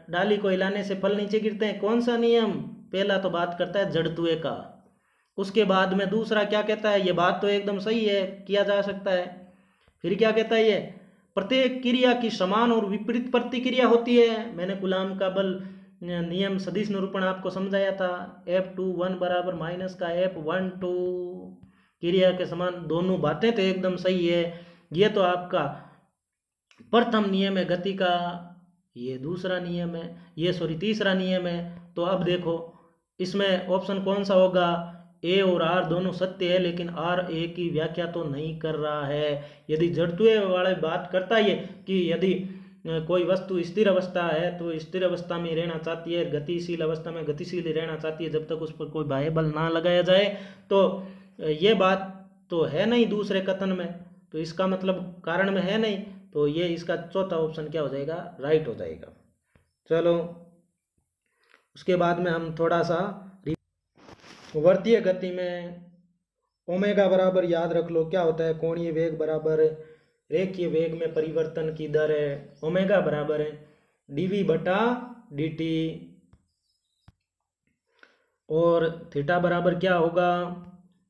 डाली को हिलाने से फल नीचे गिरते हैं, कौन सा नियम? पहला तो बात करता है जड़त्वे का, उसके बाद में दूसरा क्या कहता है, ये बात तो एकदम सही है किया जा सकता है। फिर क्या कहता है, ये प्रत्येक क्रिया की समान और विपरीत प्रतिक्रिया होती है। मैंने गुलाम का बल नियम सदिश निरूपण आपको समझाया था, F21 बराबर माइनस का F12। क्रिया के समान, दोनों बातें तो एकदम सही है। ये तो आपका प्रथम नियम है गति का, ये दूसरा नियम है, ये सॉरी तीसरा नियम है। तो अब देखो इसमें ऑप्शन कौन सा होगा। ए और आर दोनों सत्य है लेकिन आर ए की व्याख्या तो नहीं कर रहा है। यदि जड़त्व वाले बात करता है कि यदि कोई वस्तु स्थिर अवस्था है तो स्थिर अवस्था में रहना चाहती है, गतिशील अवस्था में गतिशील रहना चाहती है जब तक उस पर कोई बाह्य बल ना लगाया जाए, तो ये बात तो है नहीं दूसरे कथन में, तो इसका मतलब कारण में है नहीं, तो ये इसका चौथा ऑप्शन क्या हो जाएगा, राइट हो जाएगा। चलो उसके बाद में हम थोड़ा सा वर्तीय गति में ओमेगा बराबर, याद रख लो क्या होता है, कोणीय वेग बराबर रेखीय वेग में परिवर्तन की दर है। ओमेगा बराबर है डीवी बटा डीटी, और थीटा बराबर क्या होगा,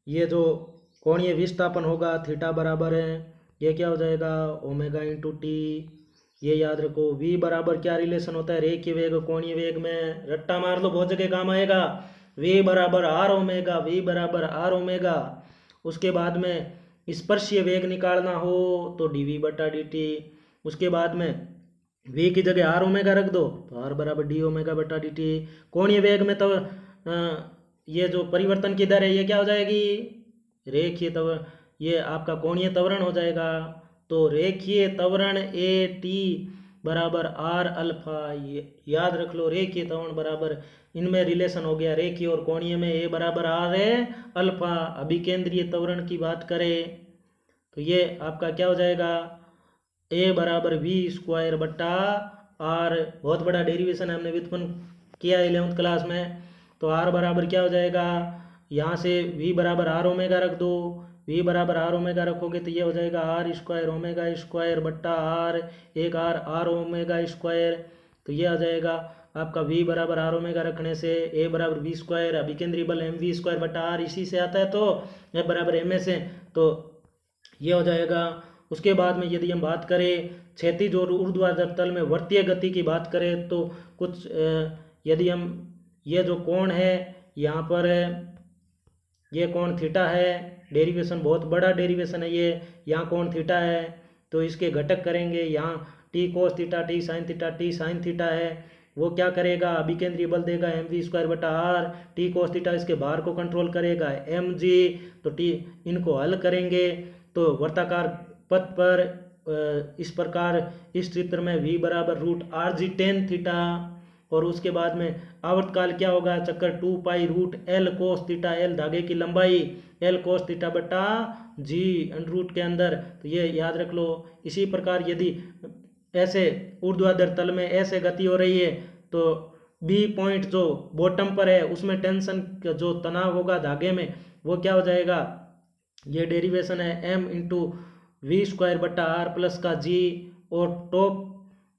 ये जो कोणीय विस्थापन होगा थीटा बराबर है, ये क्या हो जाएगा ओमेगा इंटू टी। ये याद रखो। वी बराबर क्या रिलेशन होता है रेखीय वेग और कोणीय वेग में, रट्टा मार लो बहुत जगह काम आएगा। वी बराबर आर ओमेगा, वी बराबर आर ओमेगा। उसके बाद में स्पर्शीय वेग निकालना हो तो डी वी बटा डी टी। उसके बाद में वी की जगह आर ओमेगा रख दो तो आर बराबर डी ओमेगा बटा डी टी। कोणीय वेग में तो ये जो परिवर्तन की दर है ये क्या हो जाएगी रेखीय, तब ये आपका कोणीय त्वरण हो जाएगा। तो रेखीय त्वरण ए टी बराबर आर अल्फा, ये याद रख लो। रेखीय त्वरण बराबर, इनमें रिलेशन हो गया रेखीय और कोणीय में, ए बराबर आर है अल्फा। अभी केंद्रीय त्वरण की बात करें तो ये आपका क्या हो जाएगा ए बराबर वी स्क्वायर बट्टा आर। बहुत बड़ा डेरिवेशन हमने व्युत्पन्न किया 11th क्लास में। तो आर बराबर क्या हो जाएगा, यहाँ से वी बराबर आर ओमेगा रख दो, वी बराबर आर ओमेगा रखोगे तो ये हो जाएगा आर स्क्वायर ओमेगा स्क्वायर बट्टा आर, एक आर आर ओमेगा स्क्वायर। तो ये आ जाएगा आपका वी बराबर आर ओमेगा रखने से ए बराबर वी स्क्वायर, अभिकेंद्रीय बल एम वी स्क्वायर बट्टा आर इसी से आता है, तो ए बराबर एम ए से, तो ये हो जाएगा। उसके बाद में यदि हम बात करें क्षैतिज और ऊर्ध्वाधर तल में वर्तीय गति की बात करें तो कुछ यदि हम ये जो कोण है यहाँ पर ये कोण थीटा है, डेरिवेशन बहुत बड़ा डेरिवेशन है ये, यहाँ कोण थीटा है तो इसके घटक करेंगे, यहाँ T cos theta T sine theta T sine theta है, वो क्या करेगा अभिकेंद्रीय बल देगा एम वी स्क्वायर बटा आर, टी कोस थीटा इसके भार को कंट्रोल करेगा एम जी, तो टी इनको हल करेंगे तो वर्ताकार पथ पर इस प्रकार इस चित्र में वी बराबर root R G tan theta, और उसके बाद में आवर्तकाल क्या होगा चक्कर two pi root L cos theta L धागे की लंबाई एल कोस थीटा बटा जी अंडर रूट के अंदर, तो ये याद रख लो। इसी प्रकार यदि ऐसे ऊर्ध्वाधर तल में ऐसे गति हो रही है तो बी पॉइंट जो बॉटम पर है उसमें टेंशन का जो तनाव होगा धागे में वो क्या हो जाएगा, ये डेरिवेशन है एम इंटू वी स्क्वायर बट्टा आर प्लस का जी, और टॉप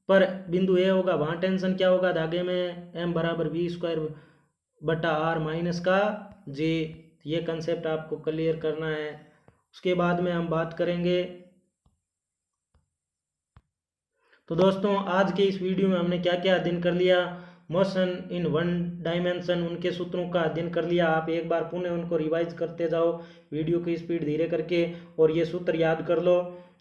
पर बिंदु ए होगा वहाँ टेंशन क्या होगा धागे में एम बराबर वी स्क्वायर बटा आर माइनस का जी। ये कंसेप्ट आपको क्लियर करना है। उसके बाद में हम बात करेंगे तो दोस्तों आज के इस वीडियो में हमने क्या क्या अध्ययन कर लिया, मोशन इन वन डायमेंशन उनके सूत्रों का अध्ययन कर लिया। आप एक बार पुनः उनको रिवाइज करते जाओ वीडियो की स्पीड धीरे करके और ये सूत्र याद कर लो।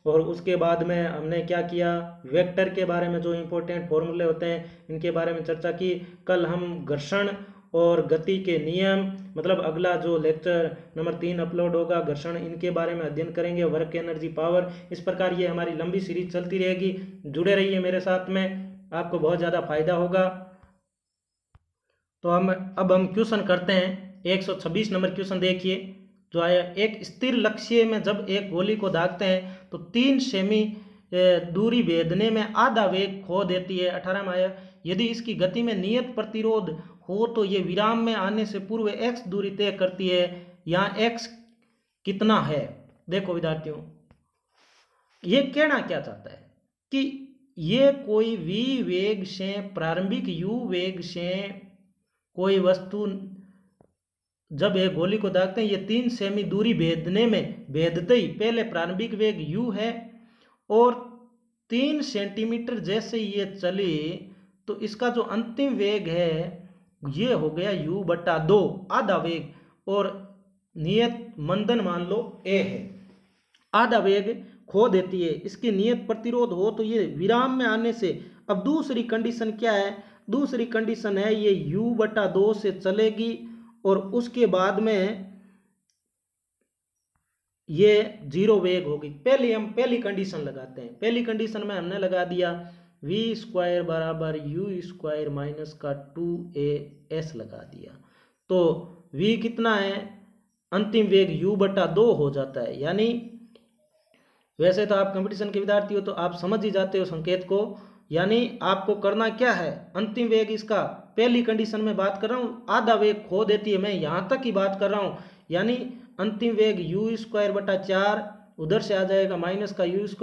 और उसके बाद में हमने क्या किया वेक्टर के बारे में जो इम्पोर्टेंट फॉर्मूले होते हैं इनके बारे में चर्चा की। कल हम घर्षण और गति के नियम मतलब अगला जो लेक्चर नंबर 3 अपलोड होगा घर्षण, इनके बारे में अध्ययन करेंगे, वर्क एनर्जी पावर। इस प्रकार ये हमारी लंबी सीरीज चलती रहेगी, जुड़े रहिए मेरे साथ में, आपको बहुत ज़्यादा फायदा होगा। तो अब हम क्वेश्चन करते हैं 126 नंबर क्वेश्चन देखिए जो आया। एक स्थिर लक्ष्य में जब एक गोली को दागते हैं तो 3 सेमी दूरी भेदने में आधा वेग खो देती है। 18 में आया यदि इसकी गति में नियत प्रतिरोध हो तो ये विराम में आने से पूर्व एक्स दूरी तय करती है, यहाँ एक्स कितना है। देखो विद्यार्थियों ये कहना क्या चाहता है कि ये कोई वी वेग से प्रारंभिक यू वेग से कोई वस्तु जब एक गोली को दागते हैं ये 3 सेमी दूरी भेदने में भेदते ही पहले प्रारंभिक वेग u है और 3 सेंटीमीटर जैसे ये चली तो इसका जो अंतिम वेग है ये हो गया u बटा 2 आधा वेग, और नियत मंदन मान लो ए है, आधा वेग खो देती है, इसकी नियत प्रतिरोध हो तो ये विराम में आने से। अब दूसरी कंडीशन क्या है, दूसरी कंडीशन है ये u/2 से चलेगी और उसके बाद में ये 0 वेग होगी। पहले हम पहली कंडीशन लगाते हैं, पहली कंडीशन में हमने लगा दिया v² बराबर u² माइनस का 2as लगा दिया, तो v कितना है, अंतिम वेग u/2 हो जाता है। यानी वैसे तो आप कंपटीशन के विद्यार्थी हो तो आप समझ ही जाते हो संकेत को, यानी आपको करना क्या है, अंतिम वेग इसका, पहली कंडीशन में बात कर रहा हूँ, आधा वेग खो देती है, मैं यहाँ तक ही बात कर रहा हूँ, यानी अंतिम वेग u²/4 उधर से आ जाएगा माइनस का u²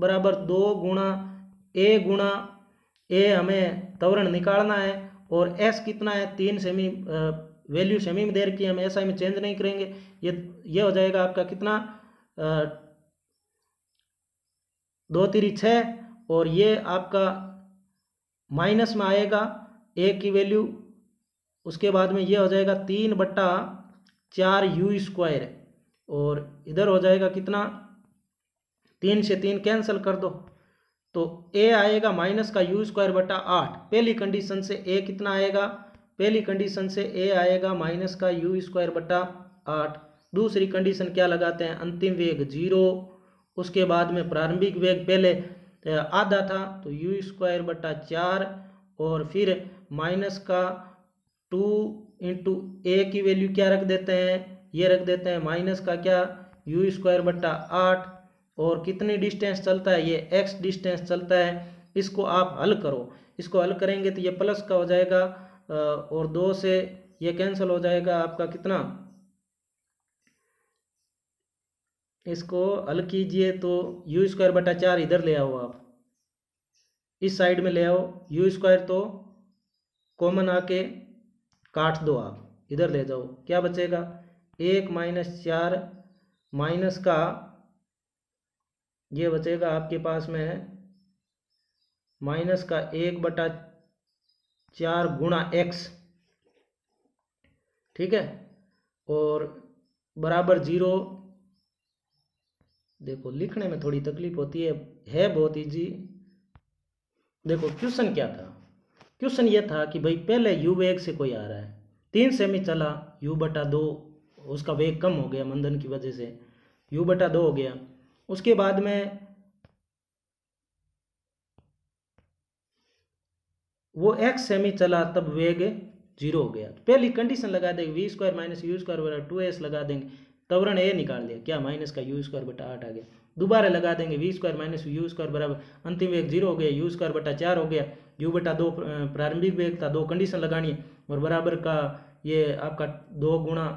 बराबर 2 गुणा ए हमें त्वरण निकालना है, और s कितना है 3 सेमी, वैल्यू सेमी में दे रखी है, हम एसआई में चेंज नहीं करेंगे, ये हो जाएगा आपका कितना 2×3=6, और ये आपका माइनस में आएगा ए की वैल्यू, उसके बाद में ये हो जाएगा 3/4 u², और इधर हो जाएगा कितना, 3 से 3 कैंसिल कर दो तो ए आएगा माइनस का u²/8। पहली कंडीशन से ए कितना आएगा, पहली कंडीशन से ए आएगा माइनस का u²/8। दूसरी कंडीशन क्या लगाते हैं, अंतिम वेग 0, उसके बाद में प्रारंभिक वेग पहले आधा था तो u²/4 और फिर माइनस का 2 × a की वैल्यू क्या रख देते हैं, ये रख देते हैं माइनस का क्या u²/8, और कितनी डिस्टेंस चलता है, ये x डिस्टेंस चलता है। इसको आप हल करो, इसको हल करेंगे तो ये प्लस का हो जाएगा और 2 से ये कैंसिल हो जाएगा आपका कितना, इसको हल कीजिए तो u²/4 इधर ले आओ, आप इस साइड में ले आओ, u² तो कॉमन आके काट दो, आप इधर ले जाओ, क्या बचेगा 1 - 4 माइनस का ये बचेगा आपके पास में माइनस का 1/4 गुणा x, ठीक है, और बराबर 0। देखो लिखने में थोड़ी तकलीफ होती है बहुत इजी। देखो क्वेश्चन क्या था, क्वेश्चन ये था कि भाई पहले u वेग से कोई आ रहा है, 3 सेमी चला, u/2 उसका वेग कम हो गया मंदन की वजह से, u/2 हो गया, उसके बाद में वो x सेमी चला तब वेग 0 हो गया। पहली कंडीशन लगा देंगे v² - u² 2s लगा देंगे, त्वरण ए निकाल दिया क्या, माइनस का u²/8 आ गया। दोबारा लगा देंगे v² - u² बराबर, अंतिम वेग 0 हो गया, u²/4 हो गया, u/2 प्रारंभिक वेग था, 2 कंडीशन लगानी है, और बराबर का ये आपका 2 गुणा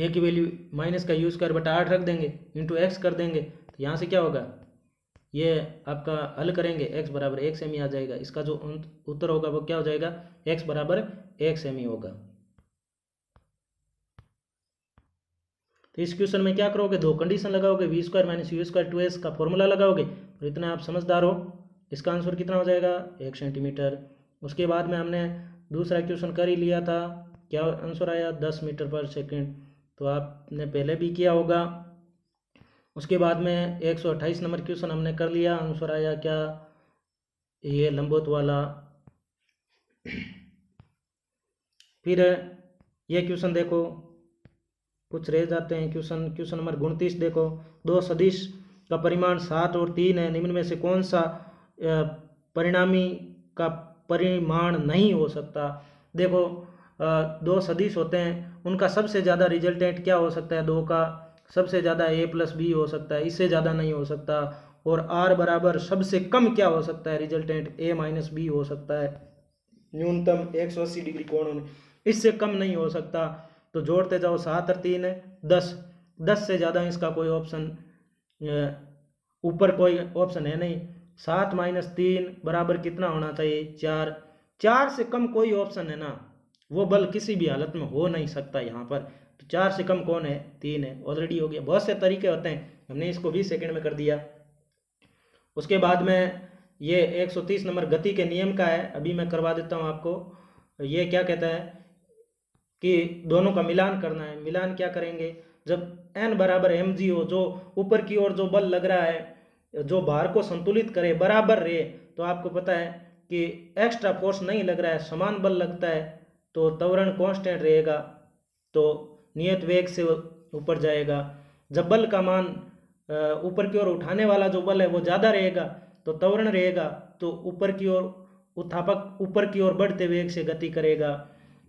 a की वैल्यू माइनस का u²/8 रख देंगे, x कर देंगे तो यहाँ से क्या होगा, ये आपका हल करेंगे x बराबर 1 सेमी आ जाएगा। इसका जो उत्तर होगा वो क्या हो जाएगा, x बराबर 1 सेमी होगा। तो इस क्वेश्चन में क्या करोगे, 2 कंडीशन लगाओगे, v² - u² 2s का फॉर्मूला लगाओगे, और इतना आप समझदार हो, इसका आंसर कितना हो जाएगा 1 सेंटीमीटर। उसके बाद में हमने दूसरा क्वेश्चन कर ही लिया था, क्या आंसर आया 10 मीटर पर सेकेंड, तो आपने पहले भी किया होगा। उसके बाद में 128 नंबर क्वेश्चन हमने कर लिया, आंसर आया क्या, ये लंबवत वाला। फिर ये क्वेश्चन देखो, कुछ रह जाते हैं क्वेश्चन, क्वेश्चन नंबर 29 देखो, 2 सदिश का परिमाण 7 और 3 है, निम्न में से कौन सा परिणामी का परिमाण नहीं हो सकता। देखो 2 सदिश होते हैं, उनका सबसे ज़्यादा रिजल्टेंट क्या हो सकता है, 2 का सबसे ज़्यादा a + b हो सकता है, इससे ज़्यादा नहीं हो सकता, और r बराबर सबसे कम क्या हो सकता है, रिजल्टेंट a - b हो सकता है, न्यूनतम 180 डिग्री कोण होने, इससे कम नहीं हो सकता। तो जोड़ते जाओ, 7 और 3 है 10, 10 से ज़्यादा इसका कोई ऑप्शन ऊपर कोई ऑप्शन है नहीं। 7 - 3 बराबर कितना होना चाहिए 4, 4 से कम कोई ऑप्शन है ना, वो बल किसी भी हालत में हो नहीं सकता। यहाँ पर 4 से कम कौन है, 3 है, ऑलरेडी हो गया। बहुत से तरीके होते हैं, हमने इसको 20 सेकंड में कर दिया। उसके बाद में ये 130 नंबर गति के नियम का है, अभी मैं करवा देता हूं आपको। ये क्या कहता है कि दोनों का मिलान करना है। मिलान क्या करेंगे, जब एन बराबर एम जी हो, जो ऊपर की ओर जो बल लग रहा है जो भार को संतुलित करे बराबर रहे, तो आपको पता है कि एक्स्ट्रा फोर्स नहीं लग रहा है, समान बल लगता है, तो त्वरण कांस्टेंट रहेगा, तो नियत वेग से ऊपर जाएगा। जब बल का मान ऊपर की ओर उठाने वाला जो बल है वो ज़्यादा रहेगा तो त्वरण रहेगा, तो ऊपर की ओर उत्थापक ऊपर की ओर बढ़ते वेग से गति करेगा,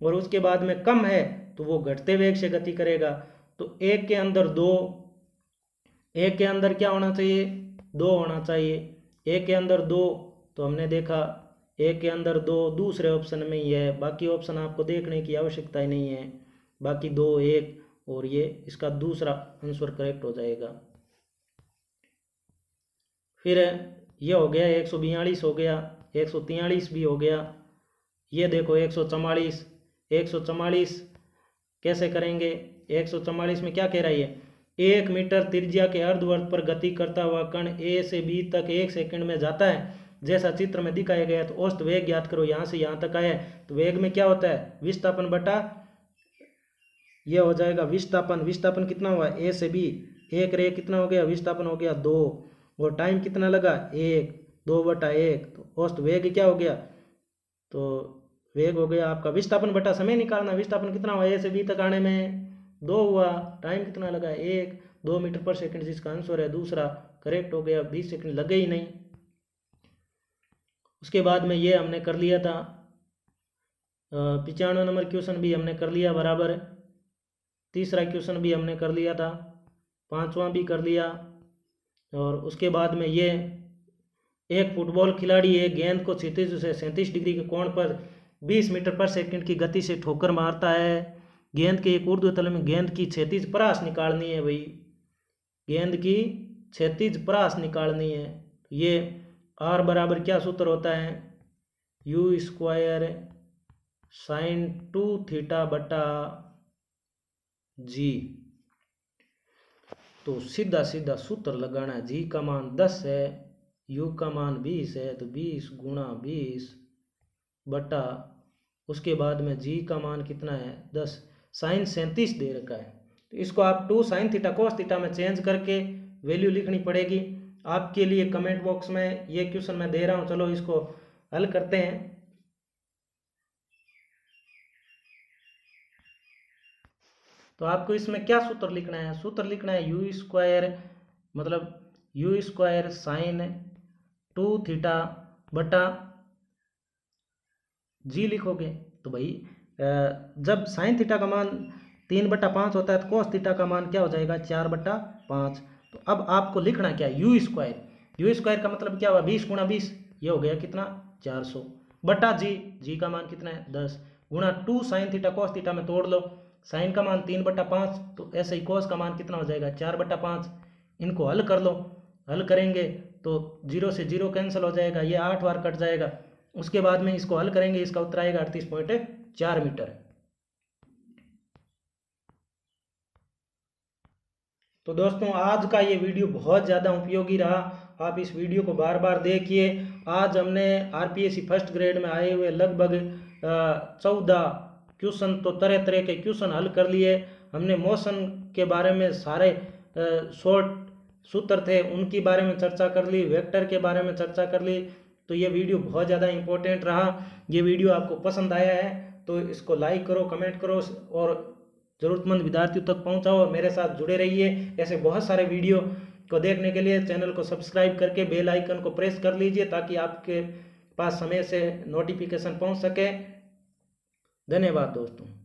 और उसके बाद में कम है तो वो घटते वेग से गति करेगा। तो एक के अंदर दो, एक के अंदर क्या होना चाहिए, दो होना चाहिए। एक के अंदर दो तो हमने देखा, एक के अंदर दो दूसरे ऑप्शन में ही है, बाकी ऑप्शन आपको देखने की आवश्यकता ही नहीं है। बाकी दो, एक, और ये इसका दूसरा आंसर करेक्ट हो जाएगा। फिर ये हो गया 142 हो गया, 143 भी हो गया। ये देखो 144, 144 कैसे करेंगे। 144 में क्या कह रही है, 1 मीटर त्रिज्या के अर्धवर्त पर गति करता हुआ कण ए से बी तक 1 सेकंड में जाता है, जैसा चित्र में दिखाया गया है, तो औसत वेग ज्ञात करो। यहाँ से यहाँ तक आया तो वेग में क्या होता है, विस्थापन बटा ये हो जाएगा विस्थापन। विस्थापन कितना हुआ, ए से बी, एक रे कितना हो गया, विस्थापन हो गया 2, और टाइम कितना लगा 1, 2/1, तो औसत वेग क्या हो गया, तो वेग हो गया आपका विस्थापन बटा समय निकालना। विस्थापन कितना हुआ, ए से बी तक आने में 2 हुआ, टाइम कितना लगा 1, 2 मीटर/सेकंड, जिसका आंसर है दूसरा करेक्ट हो गया, 20 सेकंड लगे ही नहीं। उसके बाद में ये हमने कर लिया था 95 नंबर क्वेश्चन भी हमने कर लिया बराबर, तीसरा क्वेश्चन भी हमने कर लिया था, 5वां भी कर लिया। और उसके बाद में ये एक फुटबॉल खिलाड़ी एक गेंद को क्षितिज से 37 डिग्री के कोण पर 20 मीटर/सेकंड की गति से ठोकर मारता है। गेंद के एक ऊर्ध्व तल में गेंद की क्षैतिज परास निकालनी है भाई, गेंद की क्षैतिज परास निकालनी है। ये आर बराबर क्या सूत्र होता है, U² sin 2θ/g। तो सीधा सीधा सूत्र लगाना है, g का मान 10 है, u का मान 20 है, तो 20 × 20 बटा, उसके बाद में जी का मान कितना है 10, साइन 37 दे रखा है, तो इसको आप 2 sin θ cos θ में चेंज करके वैल्यू लिखनी पड़ेगी। आपके लिए कमेंट बॉक्स में ये क्वेश्चन मैं दे रहा हूँ, चलो इसको हल करते हैं। तो आपको इसमें क्या सूत्र लिखना है, सूत्र लिखना है U² sin 2θ बटा जी लिखोगे। तो भाई जब साइन थीटा का मान 3/5 होता है तो कोस थीटा का मान क्या हो जाएगा 4/5। तो अब आपको लिखना क्या है, U² का मतलब क्या हुआ 20 × 20, ये हो गया कितना 400, बटा जी का मान कितना है 10, गुणा 2 sin θ cos θ में तोड़ लो, साइन का मान 3/5, तो ऐसे ही कोस का मान कितना हो जाएगा 4/5। इनको हल कर लो, हल करेंगे तो 0 से 0 कैंसिल हो जाएगा, ये 8 बार कट जाएगा। उसके बाद में इसको हल करेंगे, इसका उत्तर आएगा 38.4 मीटर। तो दोस्तों आज का ये वीडियो बहुत ज़्यादा उपयोगी रहा, आप इस वीडियो को बार बार देखिए। आज हमने RPSC फर्स्ट ग्रेड में आए हुए लगभग 14 क्वेश्चन, तो तरह तरह के क्वेश्चन हल कर लिए हमने। मौसम के बारे में सारे शॉर्ट सूत्र थे उनके बारे में चर्चा कर ली, वेक्टर के बारे में चर्चा कर ली। तो ये वीडियो बहुत ज़्यादा इम्पोर्टेंट रहा, ये वीडियो आपको पसंद आया है तो इसको लाइक करो, कमेंट करो और ज़रूरतमंद विद्यार्थियों तक पहुंचाओ, और मेरे साथ जुड़े रहिए। ऐसे बहुत सारे वीडियो को देखने के लिए चैनल को सब्सक्राइब करके बेल आइकन को प्रेस कर लीजिए, ताकि आपके पास समय से नोटिफिकेशन पहुंच सके। धन्यवाद दोस्तों।